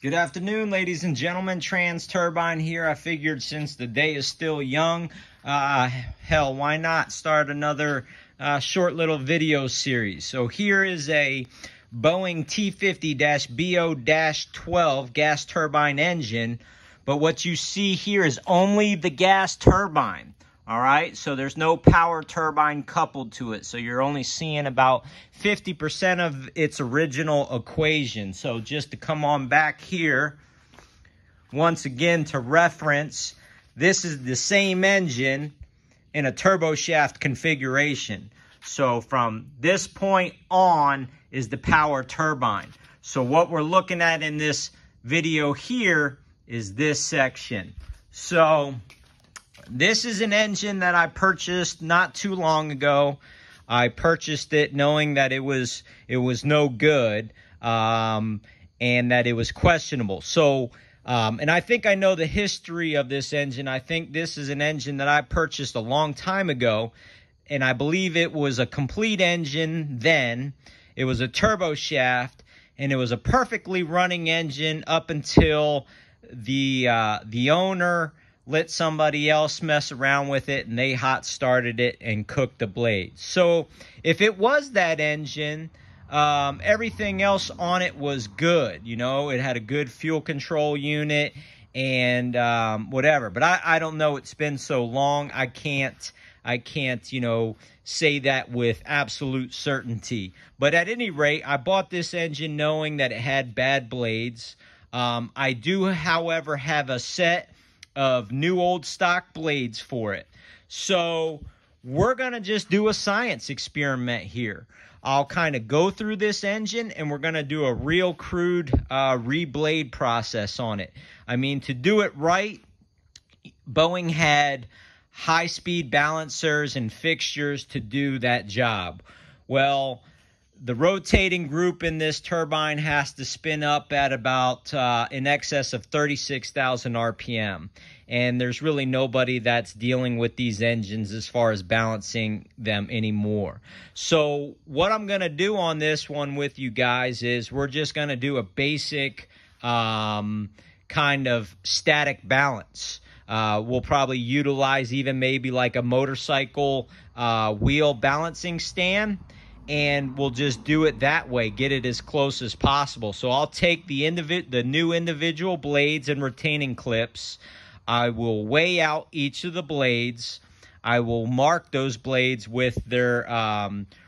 Good afternoon, ladies and gentlemen. TransTurbine here. I figured since the day is still young, hell, why not start another short little video series? So here is a Boeing T50-BO-12 gas turbine engine, but what you see here is only the gas turbine. All right, so there's no power turbine coupled to it. So you're only seeing about 50% of its original equation. So just to come on back here, once again to reference, this is the same engine in a turboshaft configuration. So from this point on is the power turbine. So what we're looking at in this video here is this section. So this is an engine that I purchased not too long ago. I purchased it knowing that it was no good and that it was questionable. So, and I think I know the history of this engine. I think this is an engine that I purchased a long time ago, and I believe it was a complete engine then. It was a turboshaft, and it was a perfectly running engine up until the owner let somebody else mess around with it, and they hot started it and cooked the blade. So if it was that engine, everything else on it was good. You know, it had a good fuel control unit and whatever. But I don't know. It's been so long. I can't, you know, say that with absolute certainty. But at any rate, I bought this engine knowing that it had bad blades. I do, however, have a set of new old stock blades for it. So we're gonna just do a science experiment here. I'll kind of go through this engine and we're gonna do a real crude reblade process on it. I mean, to do it right, Boeing had high-speed balancers and fixtures to do that job. Well, the rotating group in this turbine has to spin up at about in excess of 36,000 RPM. And there's really nobody that's dealing with these engines as far as balancing them anymore. So what I'm going to do on this one with you guys is we're just going to do a basic kind of static balance. We'll probably utilize even maybe like a motorcycle wheel balancing stand. And we'll just do it that way, get it as close as possible. So I'll take the new individual blades and retaining clips. I will weigh out each of the blades. I will mark those blades with their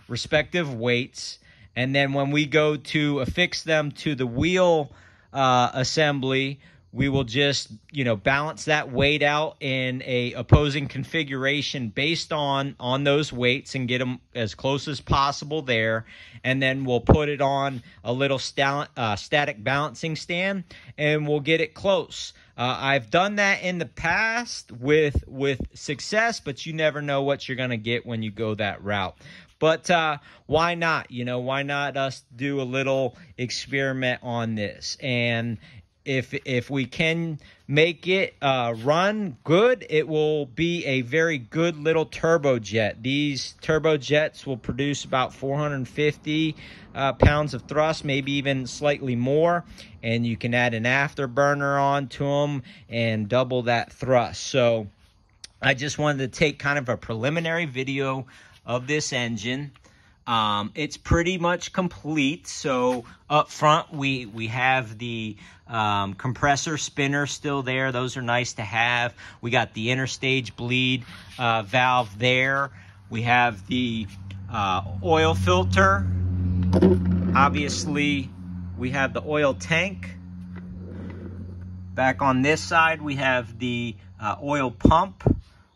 respective weights. And then when we go to affix them to the wheel assembly, we will just, you know, balance that weight out in a opposing configuration based on those weights and get them as close as possible there. And then we'll put it on a little static balancing stand and we'll get it close. I've done that in the past with success, but you never know what you're going to get when you go that route. But why not? You know, why not us do a little experiment on this? And if we can make it run good, it will be a very good little turbojet. These turbojets will produce about 450 pounds of thrust, maybe even slightly more. And you can add an afterburner on to them and double that thrust. So I just wanted to take kind of a preliminary video of this engine. It's pretty much complete. So up front, we have the compressor spinner still there. Those are nice to have. We got the interstage bleed valve there. We have the oil filter. Obviously, we have the oil tank. Back on this side, we have the oil pump.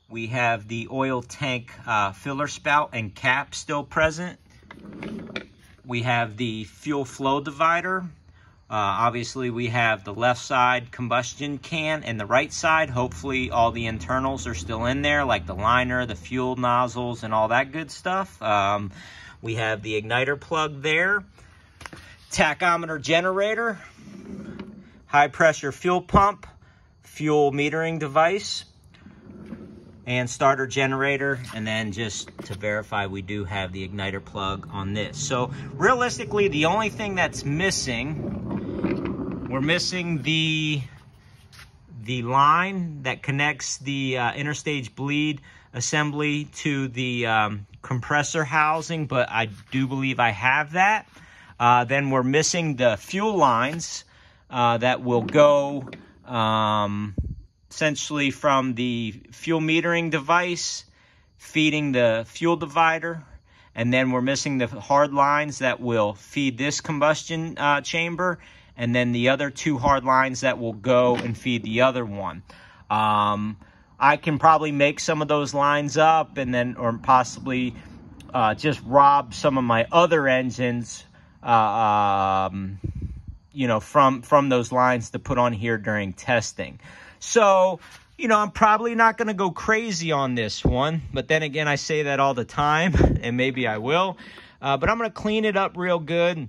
We have the oil tank filler spout and cap still present. We have the fuel flow divider. Obviously, we have the left side combustion can and the right side. Hopefully, all the internals are still in there, like the liner, the fuel nozzles, and all that good stuff. We have the igniter plug there. Tachometer generator. High pressure fuel pump. Fuel metering device. And starter generator, and then just to verify, we do have the igniter plug on this. So realistically, the only thing that's missing, We're missing the line that connects the interstage bleed assembly to the compressor housing, but I do believe I have that. Then we're missing the fuel lines that will go essentially from the fuel metering device feeding the fuel divider, and then we're missing the hard lines that will feed this combustion chamber, and then the other two hard lines that will go and feed the other one. I can probably make some of those lines up, and then or possibly just rob some of my other engines you know, from those lines to put on here during testing. So, you know, I'm probably not going to go crazy on this one, but then again, I say that all the time, and maybe I will. But I'm going to clean it up real good.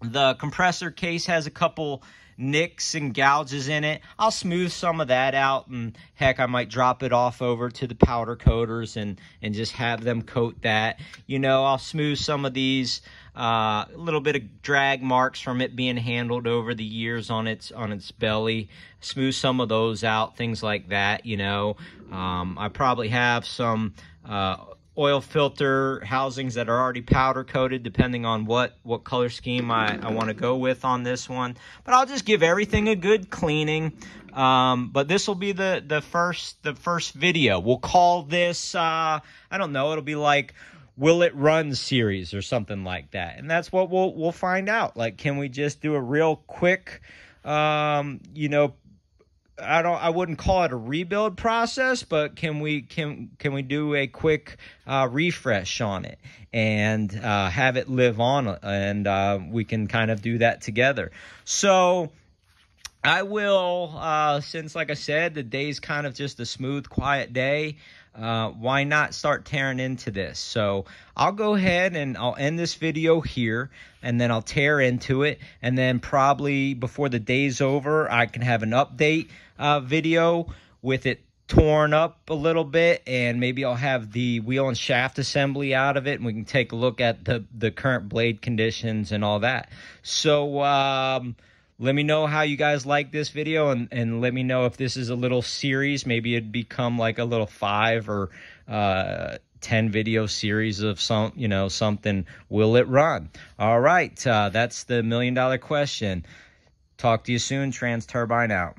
The compressor case has a couple nicks and gouges in it. I'll smooth some of that out, and heck, I might drop it off over to the powder coaters and just have them coat that. You know, I'll smooth some of these little bit of drag marks from it being handled over the years on its belly. Smooth some of those out, things like that. You know, I probably have some oil filter housings that are already powder coated, depending on what color scheme I want to go with on this one. But I'll just give everything a good cleaning. But this will be the first video. We'll call this I don't know, it'll be like Will It Run series or something like that. And that's what we'll find out. Like, can we just do a real quick you know, I wouldn't call it a rebuild process, but can we do a quick refresh on it and have it live on, and we can kind of do that together. So I will, since like I said, the day's kind of just a smooth, quiet day, why not start tearing into this? So I'll go ahead and I'll end this video here, and then I'll tear into it, and then probably before the day's over, I can have an update video with it torn up a little bit, and maybe I'll have the wheel and shaft assembly out of it, and we can take a look at the current blade conditions and all that. So let me know how you guys like this video, and let me know if this is a little series. Maybe it'd become like a little 5 or 10 video series of some, you know, something. Will it run? All right. That's the $1 million question. Talk to you soon. TransTurbine out.